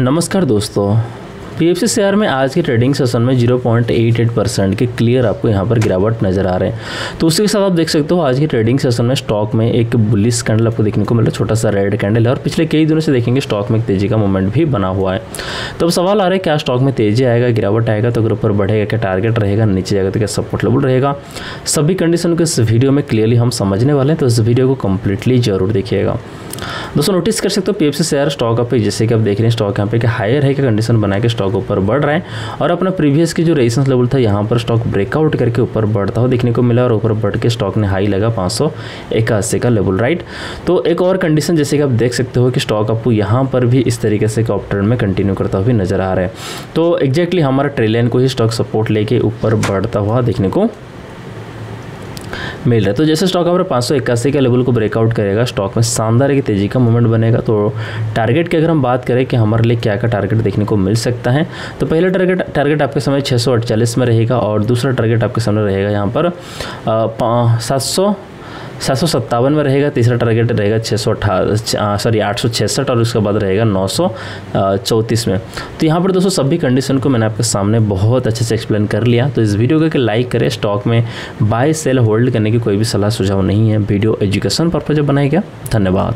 नमस्कार दोस्तों, PFC share में आज के ट्रेडिंग सेशन में 0.88% के क्लियर आपको यहां पर गिरावट नज़र आ रहे हैं। तो उसके साथ आप देख सकते हो आज के ट्रेडिंग सेशन में स्टॉक में एक बुलिश कैंडल आपको देखने को मिला, छोटा सा रेड कैंडल है और पिछले कई दिनों से देखेंगे स्टॉक में एक तेजी का मोमेंट भी बना हुआ है। तो अब सवाल आ रहा है क्या स्टॉक में तेजी आएगा, गिरावट आएगा, तो अगर ऊपर बढ़ेगा क्या टारगेट रहेगा, नीचे जाएगा तो क्या सपोर्ट लेवल रहेगा, सभी कंडीशन को इस वीडियो में क्लियरली हम समझने वाले हैं। तो इस वीडियो को कम्प्लीटली जरूर देखिएगा। दोस्तों नोटिस कर सकते हो पीएफसी शेयर स्टॉक आप जैसे कि आप देख रहे हैं स्टॉक यहाँ पे हायर है कि कंडीशन बना के स्टॉक ऊपर बढ़ रहा है और अपना प्रीवियस की जो रेजिस्टेंस लेवल था यहाँ पर स्टॉक ब्रेकआउट करके ऊपर बढ़ता हुआ देखने को मिला और ऊपर बढ़ के स्टॉक ने हाई लगा 581 का लेवल, राइट। तो एक और कंडीशन जैसे कि आप देख सकते हो कि स्टॉक आपको यहाँ पर भी इस तरीके से अप ट्रेंड में कंटिन्यू करता हुआ नजर आ रहा है। तो एग्जैक्टली हमारा ट्रेड लाइन को ही स्टॉक सपोर्ट लेके ऊपर बढ़ता हुआ देखने को मिल रहा है। तो जैसे स्टॉक हमारे 581 के लेवल को ब्रेकआउट करेगा स्टॉक में शानदार की तेजी का मूवमेंट बनेगा। तो टारगेट की अगर हम बात करें कि हमारे लिए क्या का टारगेट देखने को मिल सकता है, तो पहला टारगेट आपके समय 648 में रहेगा और दूसरा टारगेट आपके सामने रहेगा यहाँ पर 757 में रहेगा, तीसरा टारगेट रहेगा 866 और उसके बाद रहेगा 934 में। तो यहाँ पर दोस्तों सभी कंडीशन को मैंने आपके सामने बहुत अच्छे से एक्सप्लेन कर लिया। तो इस वीडियो को लाइक करें, स्टॉक में बाय सेल होल्ड करने की कोई भी सलाह सुझाव नहीं है, वीडियो एजुकेशन पर्पज बनाया गया। धन्यवाद।